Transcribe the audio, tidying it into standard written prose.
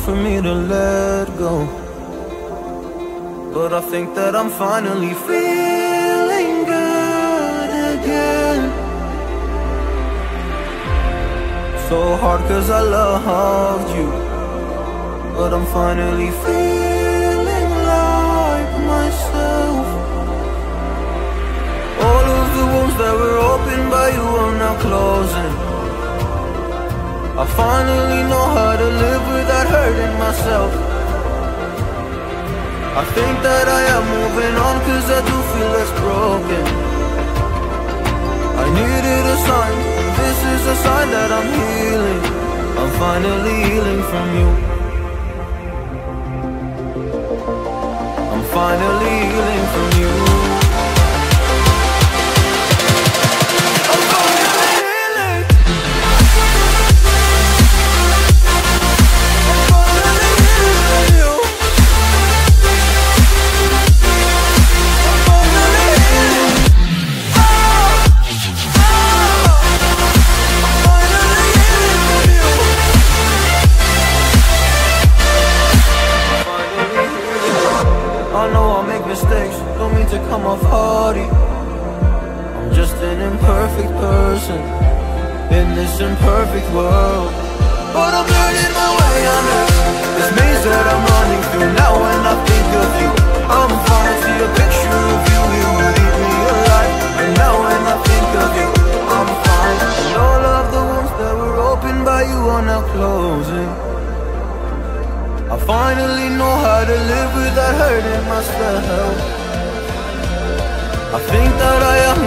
for me to let go, but I think that I'm finally feeling good again. So hard 'cause I loved you, but I'm finally feeling like myself. All of the wounds that were opened by you are now closing. I finally know how to live without hurting myself. I think that I am moving on 'cause I do feel less broken. I needed a sign. This is a sign that I'm healing. I'm finally healing from you. I'm finally healing from you. I'm finally healing. I'm finally healing from you. I'm finally healing. Mistakes, don't mean to come off haughty. I'm just an imperfect person in this imperfect world, but I'm learning my way under this maze that I'm running through. Now when I think of you, I'm falling to a picture of you. You would eat me alive. And now when I think of you, I'm fine. And all of the wounds that were opened by you are now closing. I finally know how to live without hurting myself. I think that I am